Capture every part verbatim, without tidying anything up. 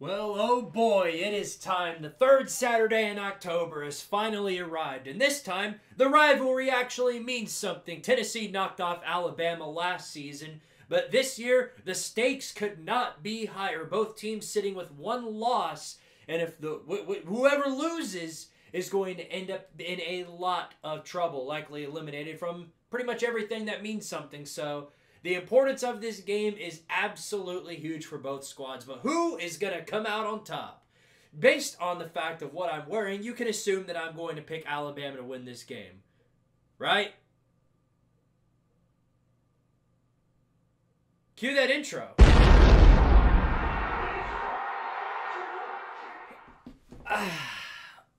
Well, oh boy, it is time. The third Saturday in October has finally arrived, and this time, the rivalry actually means something. Tennessee knocked off Alabama last season, but this year, the stakes could not be higher. Both teams sitting with one loss, and if the wh wh whoever loses is going to end up in a lot of trouble, likely eliminated from pretty much everything that means something, so the importance of this game is absolutely huge for both squads, but who is going to come out on top? Based on the fact of what I'm wearing, you can assume that I'm going to pick Alabama to win this game, right? Cue that intro.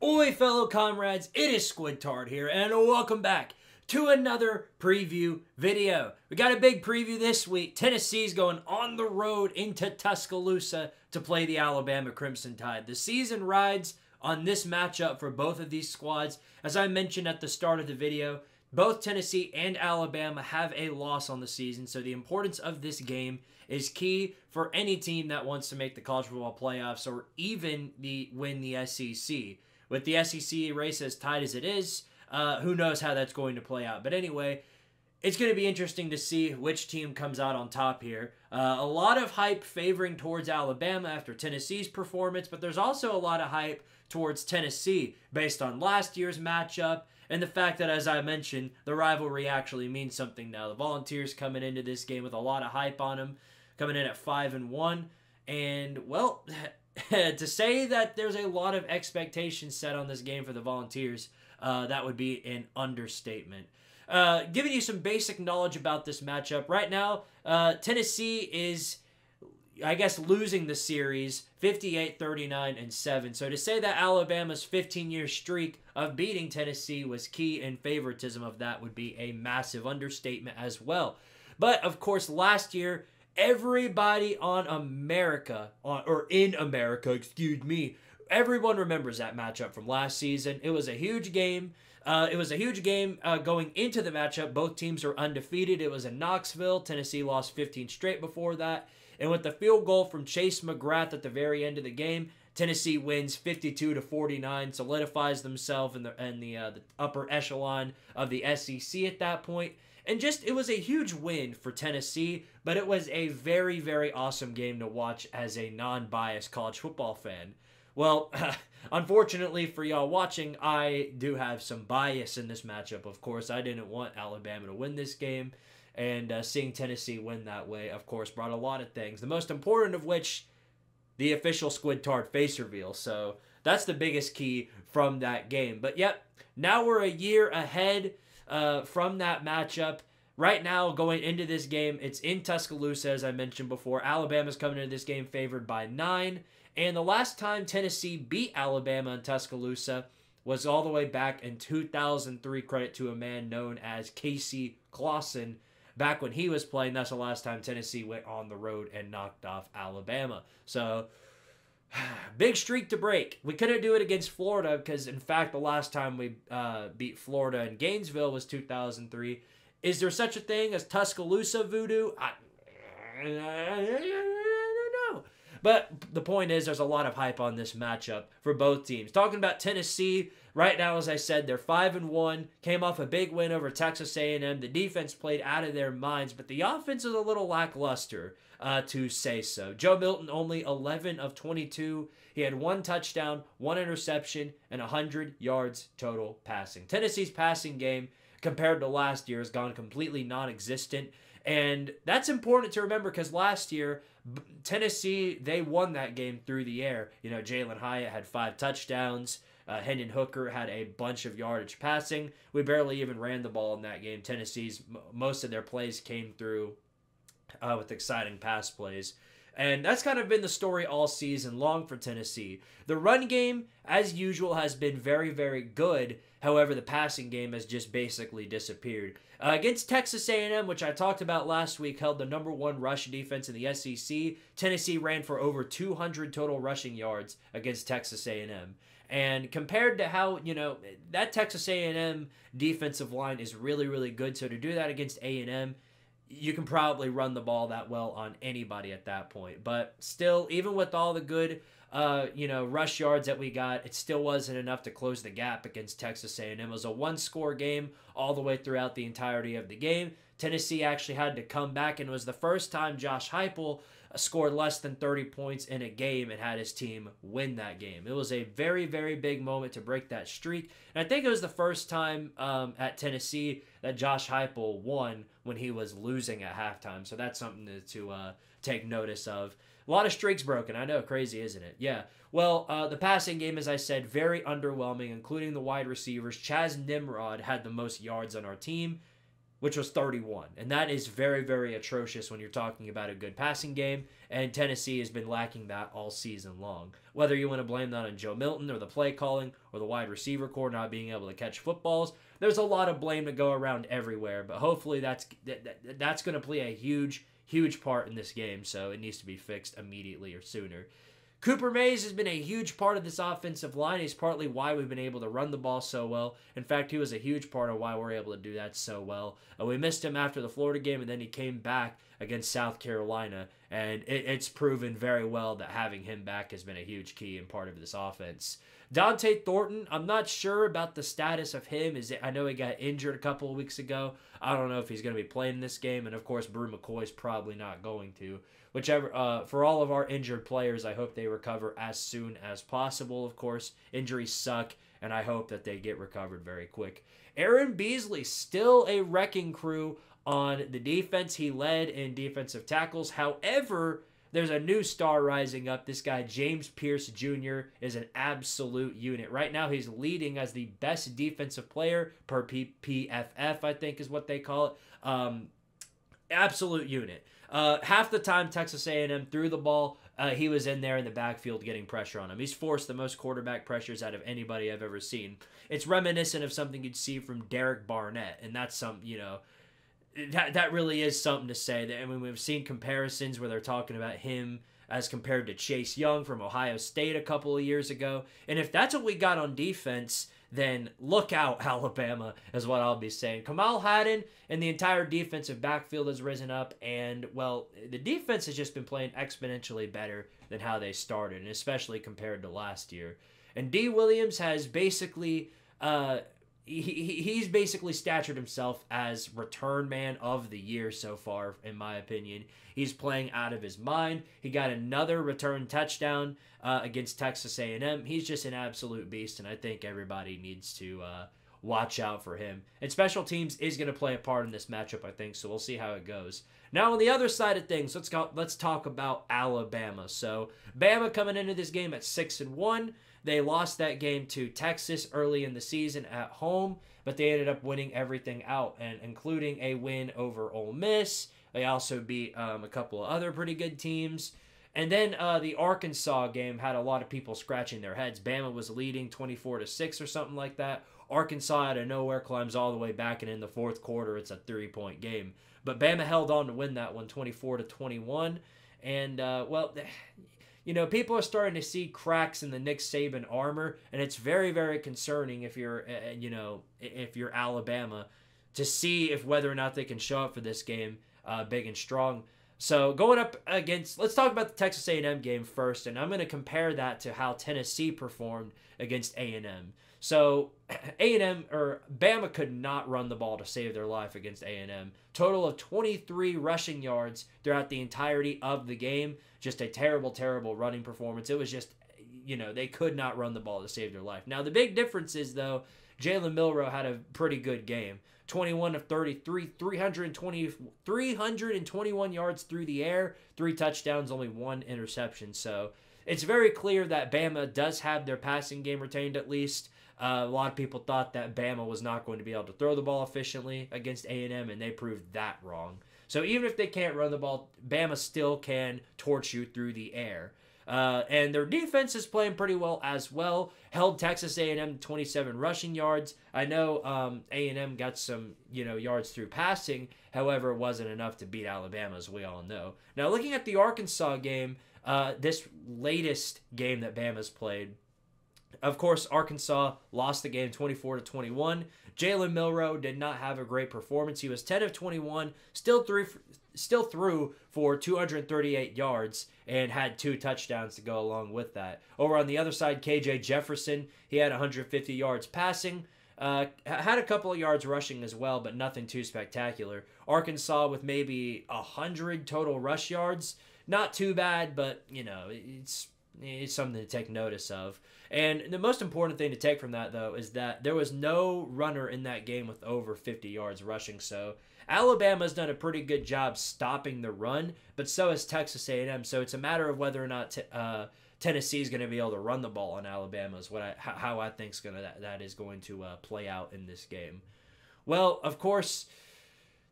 Oi, fellow comrades, it is Squidtard here, and welcome back to another preview video. We got a big preview this week. Tennessee's going on the road into Tuscaloosa to play the Alabama Crimson Tide. The season rides on this matchup for both of these squads. As I mentioned at the start of the video, both Tennessee and Alabama have a loss on the season, so the importance of this game is key for any team that wants to make the college football playoffs or even the win the S E C. With the S E C race as tight as it is, Uh, who knows how that's going to play out. But anyway, it's going to be interesting to see which team comes out on top here. Uh, a lot of hype favoring towards Alabama after Tennessee's performance, but there's also a lot of hype towards Tennessee based on last year's matchup and the fact that, as I mentioned, the rivalry actually means something now. The Volunteers coming into this game with a lot of hype on them, coming in at five and one. And, well, to say that there's a lot of expectations set on this game for the Volunteers, Uh, that would be an understatement. Uh, giving you some basic knowledge about this matchup. Right now, uh, Tennessee is, I guess, losing the series fifty-eight, thirty-nine, and seven. So to say that Alabama's fifteen-year streak of beating Tennessee was key in favoritism of that would be a massive understatement as well. But, of course, last year, everybody on America, on, or in America, excuse me, everyone remembers that matchup from last season. It was a huge game. Uh, it was a huge game uh, going into the matchup. Both teams were undefeated. It was in Knoxville. Tennessee lost fifteen straight before that. And with the field goal from Chase McGrath at the very end of the game, Tennessee wins fifty-two to forty-nine, solidifies themselves in the in the, uh, the upper echelon of the S E C at that point. And just, it was a huge win for Tennessee, but it was a very, very awesome game to watch as a non-biased college football fan. Well, unfortunately for y'all watching, I do have some bias in this matchup. Of course, I didn't want Alabama to win this game, and uh, seeing Tennessee win that way, of course, brought a lot of things. The most important of which, the official Squidtard face reveal. So that's the biggest key from that game. But yep, now we're a year ahead uh, from that matchup. Right now, going into this game, it's in Tuscaloosa, as I mentioned before. Alabama's coming into this game favored by nine. And the last time Tennessee beat Alabama in Tuscaloosa was all the way back in two thousand three, credit to a man known as Casey Clausen. Back when he was playing, that's the last time Tennessee went on the road and knocked off Alabama. So, big streak to break. We couldn't do it against Florida because, in fact, the last time we uh, beat Florida in Gainesville was two thousand three. Is there such a thing as Tuscaloosa voodoo? I, I, I don't know. But the point is there's a lot of hype on this matchup for both teams. Talking about Tennessee, right now, as I said, they're five and one, came off a big win over Texas A and M. The defense played out of their minds, but the offense is a little lackluster, uh, to say so. Joe Milton only eleven of twenty-two. He had one touchdown, one interception, and one hundred yards total passing. Tennessee's passing game compared to last year has gone completely non-existent. And that's important to remember because last year, Tennessee, they won that game through the air. You know, Jalen Hyatt had five touchdowns. Uh, Hendon Hooker had a bunch of yardage passing. We barely even ran the ball in that game. Tennessee's, most of their plays came through uh, with exciting pass plays. And that's kind of been the story all season long for Tennessee. The run game, as usual, has been very, very good. However, the passing game has just basically disappeared. Uh, against Texas A and M, which I talked about last week, held the number one rush defense in the S E C. Tennessee ran for over two hundred total rushing yards against Texas A and M. And compared to how, you know, that Texas A and M defensive line is really, really good. So to do that against A and M, you can probably run the ball that well on anybody at that point. But still, even with all the good uh, you know, rush yards that we got, it still wasn't enough to close the gap against Texas A and M. It was a one-score game all the way throughout the entirety of the game. Tennessee actually had to come back, and it was the first time Josh Heupel scored less than thirty points in a game and had his team win that game. It was a very, very big moment to break that streak. And I think it was the first time um, at Tennessee that Josh Heupel won when he was losing at halftime. So that's something to, to uh, take notice of. A lot of streaks broken. I know, crazy, isn't it? Yeah. Well, uh, the passing game, as I said, very underwhelming, including the wide receivers. Chaz Nimrod had the most yards on our team, which was thirty-one. And that is very, very atrocious when you're talking about a good passing game. And Tennessee has been lacking that all season long. Whether you want to blame that on Joe Milton or the play calling or the wide receiver core not being able to catch footballs, there's a lot of blame to go around everywhere. But hopefully that's that, that's going to play a huge, huge part in this game. So it needs to be fixed immediately or sooner. Cooper Mays has been a huge part of this offensive line. He's partly why we've been able to run the ball so well. In fact, he was a huge part of why we're able to do that so well. Uh, we missed him after the Florida game, and then he came back against South Carolina, and it, it's proven very well that having him back has been a huge key and part of this offense. Dante Thornton, I'm not sure about the status of him. Is it, I know he got injured a couple of weeks ago. I don't know if he's going to be playing this game, and of course, Brew McCoy's probably not going to. Whichever, uh, for all of our injured players, I hope they recover as soon as possible, of course. Injuries suck, and I hope that they get recovered very quick. Aaron Beasley, still a wrecking crew on the defense. He led in defensive tackles. However, there's a new star rising up. This guy, James Pierce Junior, is an absolute unit. Right now, he's leading as the best defensive player per P F F, I think is what they call it. Um, absolute unit. Uh, half the time Texas A and M threw the ball, uh, he was in there in the backfield getting pressure on him. He's forced the most quarterback pressures out of anybody I've ever seen. It's reminiscent of something you'd see from Derek Barnett, and that's some, you know, that, that really is something to say. That, I mean, we've seen comparisons where they're talking about him as compared to Chase Young from Ohio State a couple of years ago, and if that's what we got on defense, then look out, Alabama, is what I'll be saying. Kamal Hayden and the entire defensive backfield has risen up, and, well, the defense has just been playing exponentially better than how they started, and especially compared to last year. And D. Williams has basically, uh, he, he's basically statured himself as return man of the year so far, in my opinion. He's playing out of his mind. He got another return touchdown uh, against Texas A and M. He's just an absolute beast, and I think everybody needs to uh, watch out for him. And special teams is going to play a part in this matchup, I think, so we'll see how it goes. Now, on the other side of things, let's go, let's talk about Alabama. So, Bama coming into this game at six and one. They lost that game to Texas early in the season at home, but they ended up winning everything out, and including a win over Ole Miss. They also beat um, a couple of other pretty good teams. And then uh, the Arkansas game had a lot of people scratching their heads. Bama was leading twenty-four to six or something like that. Arkansas out of nowhere climbs all the way back, and in the fourth quarter, it's a three-point game. But Bama held on to win that one, twenty-four to twenty-one. And, uh, well, you know, people are starting to see cracks in the Nick Saban armor, and it's very, very concerning if you're, uh, you know, if you're Alabama, to see if whether or not they can show up for this game uh, big and strong. So going up against, let's talk about the Texas A and M game first, and I'm going to compare that to how Tennessee performed against A and M. So A and M, or Bama, could not run the ball to save their life against A and M. Total of twenty-three rushing yards throughout the entirety of the game. Just a terrible, terrible running performance. It was just, you know, they could not run the ball to save their life. Now, the big difference is, though, Jalen Milroe had a pretty good game. twenty-one of thirty-three, three hundred twenty-one yards through the air, three touchdowns, only one interception. So it's very clear that Bama does have their passing game retained at least. Uh, a lot of people thought that Bama was not going to be able to throw the ball efficiently against A and M, and they proved that wrong. So even if they can't run the ball, Bama still can torch you through the air. Uh, and their defense is playing pretty well as well. Held Texas A and M twenty-seven rushing yards. I know um, A and M got some, you know, yards through passing. However, it wasn't enough to beat Alabama, as we all know. Now, looking at the Arkansas game, uh, this latest game that Bama's played, Of course, Arkansas lost the game twenty-four to twenty-one. Jalen Milroe did not have a great performance. He was ten of twenty-one, still three, still threw for two hundred thirty-eight yards and had two touchdowns to go along with that. Over on the other side, K J Jefferson, he had one hundred fifty yards passing. Uh, had a couple of yards rushing as well, but nothing too spectacular. Arkansas with maybe one hundred total rush yards. Not too bad, but, you know, it's... it's something to take notice of. And the most important thing to take from that, though, is that there was no runner in that game with over fifty yards rushing. So Alabama's done a pretty good job stopping the run, but so has Texas A and M. So it's a matter of whether or not t uh, Tennessee is going to be able to run the ball on Alabama is what I, how I think that, that is going to uh, play out in this game. Well, of course...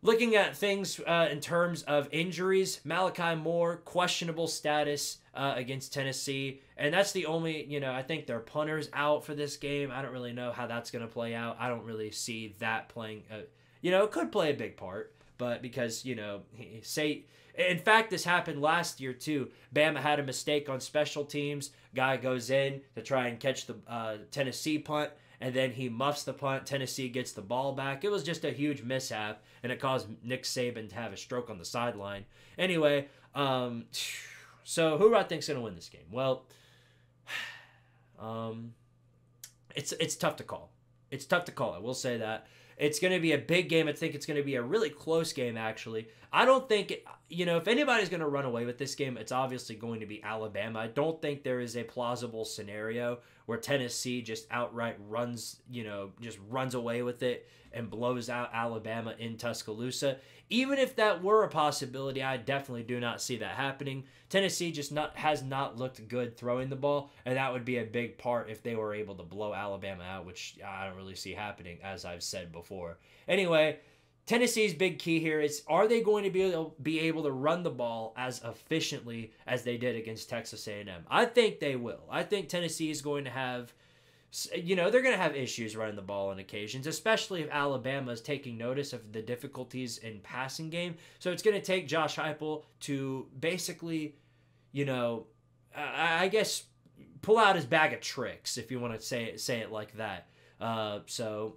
looking at things uh, in terms of injuries, Malachi Moore, questionable status uh, against Tennessee. And that's the only, you know, I think their punter's out for this game. I don't really know how that's going to play out. I don't really see that playing, uh, you know, it could play a big part. But because, you know, say, in fact, this happened last year too. Bama had a mistake on special teams. Guy goes in to try and catch the uh, Tennessee punt. And then he muffs the punt. Tennessee gets the ball back. It was just a huge mishap, and it caused Nick Saban to have a stroke on the sideline. Anyway, um, so who do I think is going to win this game? Well, um, it's it's tough to call. It's tough to call. I will say that. It's going to be a big game. I think it's going to be a really close game, actually. I don't think, it, you know, if anybody's going to run away with this game, it's obviously going to be Alabama. I don't think there is a plausible scenario where Tennessee just outright runs, you know, just runs away with it and blows out Alabama in Tuscaloosa. Even if that were a possibility, I definitely do not see that happening. Tennessee just not has not looked good throwing the ball, and that would be a big part if they were able to blow Alabama out, which I don't really see happening, as I've said before. Anyway, Tennessee's big key here is, are they going to be able, be able to run the ball as efficiently as they did against Texas A and M? I think they will. I think Tennessee is going to have, you know, they're going to have issues running the ball on occasions, especially if Alabama is taking notice of the difficulties in passing game. So it's going to take Josh Heupel to basically, you know, I guess pull out his bag of tricks, if you want to say it, say it like that. Uh, so...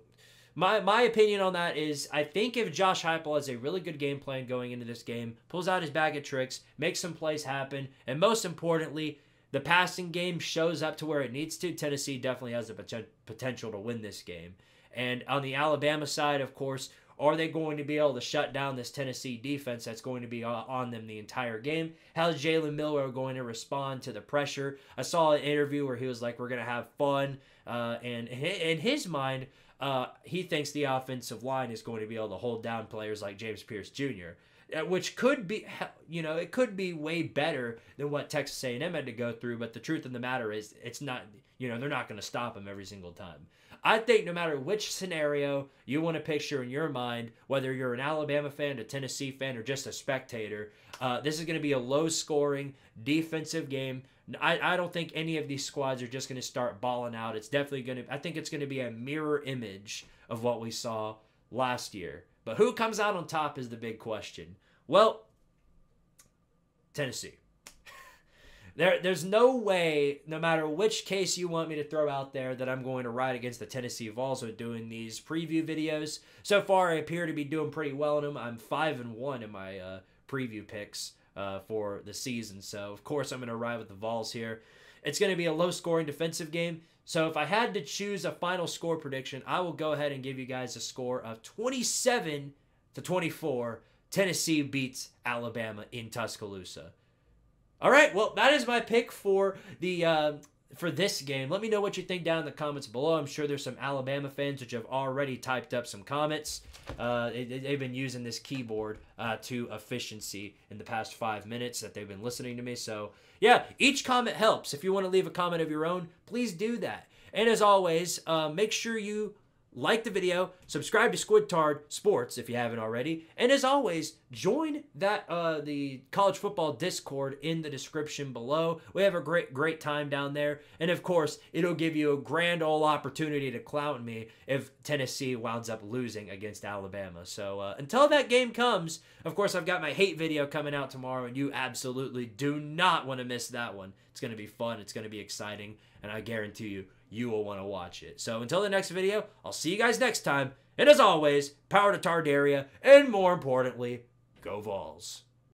My, my opinion on that is, I think if Josh Heupel has a really good game plan going into this game, pulls out his bag of tricks, makes some plays happen, and most importantly, the passing game shows up to where it needs to, Tennessee definitely has the poten- potential to win this game. And on the Alabama side, of course, are they going to be able to shut down this Tennessee defense that's going to be on them the entire game? How's Jalen Milroe going to respond to the pressure? I saw an interview where he was like, we're going to have fun. Uh, and in his mind... Uh, he thinks the offensive line is going to be able to hold down players like James Pierce Junior, which could be, you know, it could be way better than what Texas A and M had to go through. But the truth of the matter is, it's not, you know, they're not going to stop him every single time. I think no matter which scenario you want to picture in your mind, whether you're an Alabama fan, a Tennessee fan, or just a spectator, uh, this is going to be a low-scoring defensive game. I, I don't think any of these squads are just going to start balling out. It's definitely going to, I think it's going to be a mirror image of what we saw last year. But who comes out on top is the big question. Well, Tennessee. There, there's no way, no matter which case you want me to throw out there, that I'm going to ride against the Tennessee Vols with doing these preview videos. So far, I appear to be doing pretty well in them. I'm five and one in my uh, preview picks. Uh, for the season. So, of course, I'm going to ride with the Vols here. It's going to be a low-scoring defensive game. So, if I had to choose a final score prediction, I will go ahead and give you guys a score of twenty-seven to twenty-four. Tennessee beats Alabama in Tuscaloosa. All right, well, that is my pick for the... Uh, for this game. Let me know what you think down in the comments below. I'm sure there's some Alabama fans which have already typed up some comments. Uh, they, they've been using this keyboard uh, to efficiency in the past five minutes that they've been listening to me. So, yeah, each comment helps. If you want to leave a comment of your own, please do that. And as always, uh, make sure you like the video, subscribe to Squidtard Sports if you haven't already, and as always, join that uh, the college football Discord in the description below. We have a great, great time down there, and of course, it'll give you a grand old opportunity to clown me if Tennessee winds up losing against Alabama. So uh, until that game comes, of course, I've got my hate video coming out tomorrow, and you absolutely do not want to miss that one. It's going to be fun. It's going to be exciting, and I guarantee you, you will want to watch it. So until the next video, I'll see you guys next time. And as always, power to Tardaria, and more importantly, go Vols.